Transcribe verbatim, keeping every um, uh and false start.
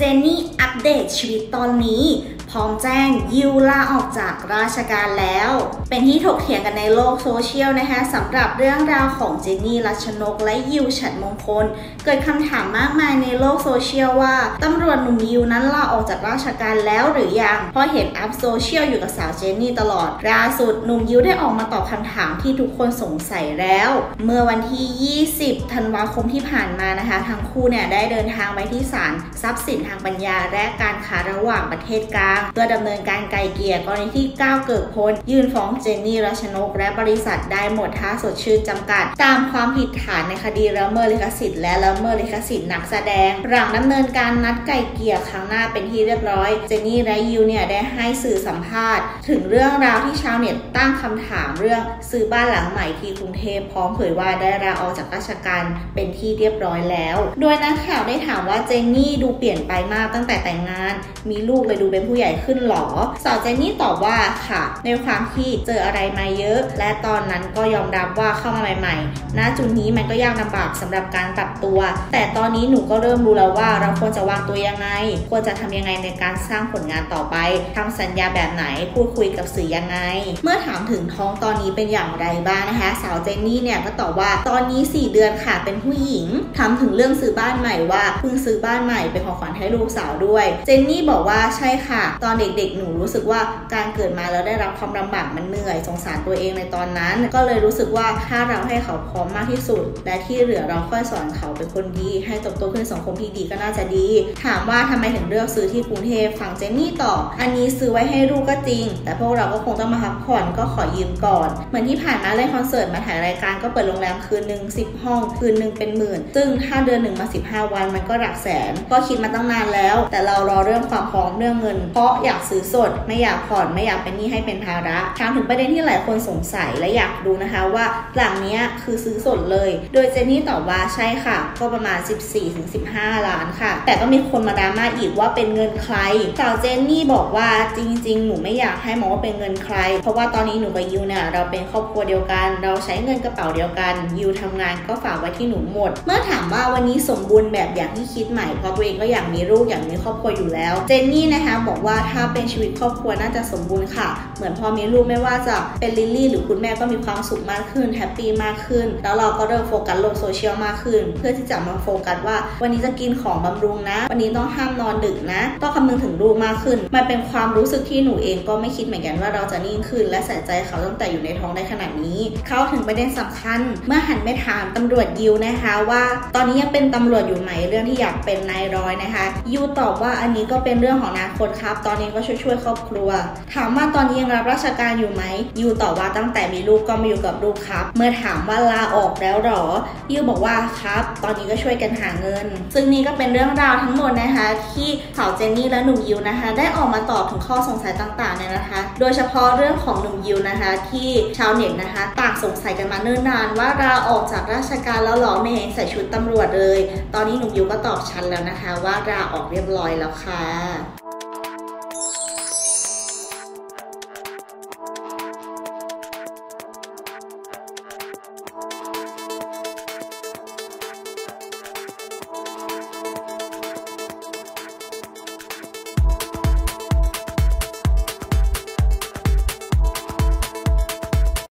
เจนนี่อัปเดตชีวิตตอนนี้พร้อมแจ้งยิวลาออกจากราชการแล้วเป็นที่ถกเถียงกันในโลกโซเชียลนะคะสำหรับเรื่องราวของเจนนี่รัชนกและยิวฉัตรมงคลเกิดคำถามมากมายในโลกโซเชียลว่าตำรวจหนุ่มยิวนั้นลาออกจากราชการแล้วหรือยังเพราะเห็นอัพโซเชียลอยู่กับสาวเจนนี่ตลอดล่าสุดหนุ่มยิวได้ออกมาตอบคำถามที่ทุกคนสงสัยแล้วเมื่อวันที่ยี่สิบธันวาคมที่ผ่านมานะคะทั้งคู่เนี่ยได้เดินทางไปที่ศาลทรัพย์สินทางปัญญาและการค้าระหว่างประเทศกลางเพื่อดำเนินการไกลเกลี่ยกรณีที่ก้าวเกิกพลยื่นฟ้องเจนนี่รัชนกและบริษัทได้หมดท่าสดชื่นจำกัดตามความผิดฐานในคดีละเมิดลิขสิทธิ์และละเมิดลิขสิทธิ์นักแสดงหลังดำเนินการนัดไกลเกลี่ยครั้งหน้าเป็นที่เรียบร้อยเจนนี่และยิวเนี่ยได้ให้สื่อสัมภาษณ์ถึงเรื่องราวที่ชาวเน็ตตั้งคำถามเรื่องซื้อบ้านหลังใหม่ที่กรุงเทพพร้อมเผยว่าได้ลาออกจากราชการเป็นที่เรียบร้อยแล้วโดยนักข่าวได้ถามว่าเจนนี่ดูเปลี่ยนไปมากตั้งแต่แต่งงานมีลูกเลยดูเป็นผู้ใหญ่ขึ้นหรอสาวเจนนี่ตอบว่าค่ะในความที่เจออะไรมาเยอะและตอนนั้นก็ยอมรับว่าเข้ามาใหม่ๆณจุดนี้มันก็ยากลำบากสำหรับการปรับตัวแต่ตอนนี้หนูก็เริ่มรู้แล้วว่าเราควรจะวางตัวยังไงควรจะทำยังไงในการสร้างผลงานต่อไปทำสัญญาแบบไหนพูดคุยกับสื่อยังไงเมื่อถามถึงท้องตอนนี้เป็นอย่างไรบ้างนะคะสาวเจนนี่เนี่ยก็ตอบว่าตอนนี้สี่เดือนค่ะเป็นผู้หญิงถามถึงเรื่องซื้อบ้านใหม่ว่าเพิ่งซื้อบ้านใหม่เป็นของขวัญให้ลูกสาวด้วยเจนนี่บอกว่าใช่ค่ะตอนเด็กๆหนูรู้สึกว่าการเกิดมาแล้วได้รับความลำบากมันเหนื่อยสงสารตัวเองในตอนนั้นก็เลยรู้สึกว่าถ้าเราให้เขาพร้อมมากที่สุดและที่เหลือเราค่อยสอนเขาเป็นคนดีให้เติบโตขึ้นสังคมที่ดีก็น่าจะดีถามว่าทำไมถึงเลือกซื้อที่กรุงเทพฝั่งเจนนี่ตอบอันนี้ซื้อไว้ให้ลูกก็จริงแต่พวกเราก็คงต้องมาพักผ่อนก็ขอยืมก่อนเหมือนที่ผ่านมาเล่นคอนเสิร์ตมาถ่ายรายการก็เปิดโรงแรมคืนนึงสิบห้องคืนนึงเป็นหมื่นซึ่งถ้าเดือนหนึ่งมาสิบห้าวันมันก็หลักแสนก็คิดมาตั้งนานแล้วแต่เรารอเรื่องความพร้อมเรื่องเงินเพราะอยากซื้อสดไม่อยากผ่อนไม่อยากเป็นหนี้ให้เป็นภาระถามถึงประเด็นที่หลายคนสงสัยและอยากดูนะคะว่าหลังนี้คือซื้อสดเลยโดยเจนนี่ตอบว่าใช่ค่ะก็ประมาณ สิบสี่ถึงสิบห้าล้านค่ะแต่ก็มีคนมาดราม่าอีกว่าเป็นเงินใครสาวเจนนี่บอกว่าจริงๆหนูไม่อยากให้มองว่าเป็นเงินใครเพราะว่าตอนนี้หนูกับยิวเนี่ยเราเป็นครอบครัวเดียวกันเราใช้เงินกระเป๋าเดียวกันยิวทำงานก็ฝากไว้ที่หนูหมดเมื่อถามว่าวันนี้สมบูรณ์แบบอย่างที่คิดใหม่เพราะตัวเองก็อยากมีลูกอยากมีครอบครัวอยู่แล้วเจนนี่นะคะบอกว่าถ้าเป็นชีวิตครอบครัวน่าจะสมบูรณ์ค่ะเหมือนพอมีลูกไม่ว่าจะเป็นลิลลี่หรือคุณแม่ก็มีความสุขมากขึ้นแฮปปี้มากขึ้นแล้วเราก็เริ่มโฟกัสลงโซเชียลมากขึ้นเพื่อที่จะมาโฟกัสว่าวันนี้จะกินของบำรุงนะวันนี้ต้องห้ามนอนดึกนะต้องคำนึงถึงลูกมากขึ้นมันเป็นความรู้สึกที่หนูเองก็ไม่คิดเหมือนกันว่าเราจะนิ่งขึ้นและใส่ใจเขาตั้งแต่อยู่ในท้องได้ขนาดนี้เข้าถึงประเด็นสำคัญเมื่อหันไปถามตำรวจยิวนะคะว่าตอนนี้ยังเป็นตำรวจอยู่ไหมเรื่องที่อยากเป็นนายร้อยนะคะยิวตอบว่าอันนี้ก็เป็นเรื่องของอนาคตครับตอนนี้ก็ช่วยๆครอบครัวถามว่าตอนนี้ยังรับราชการอยู่ไหมยิวตอบว่าตั้งแต่มีลูกก็มาอยู่กับลูกครับเมื่อถามว่าลาออกแล้วหรอยิวบอกว่าครับตอนนี้ก็ช่วยกันหาเงินซึ่งนี่ก็เป็นเรื่องราวทั้งหมดนะคะที่สาวเจนนี่และหนุ่มยิวนะคะได้ออกมาตอบถึงข้อสงสัยต่างๆเนี่ยนะคะโดยเฉพาะเรื่องของหนุ่มยิวนะคะที่ชาวเน็ตนะคะต่างสงสัยกันมาเนิ่นนานว่าลาออกจากราชการแล้วหรอไม่เห็นใส่ชุดตำรวจเลยตอนนี้หนุ่มยิวก็ตอบชัดแล้วนะคะว่าลาออกเรียบร้อยแล้วค่ะ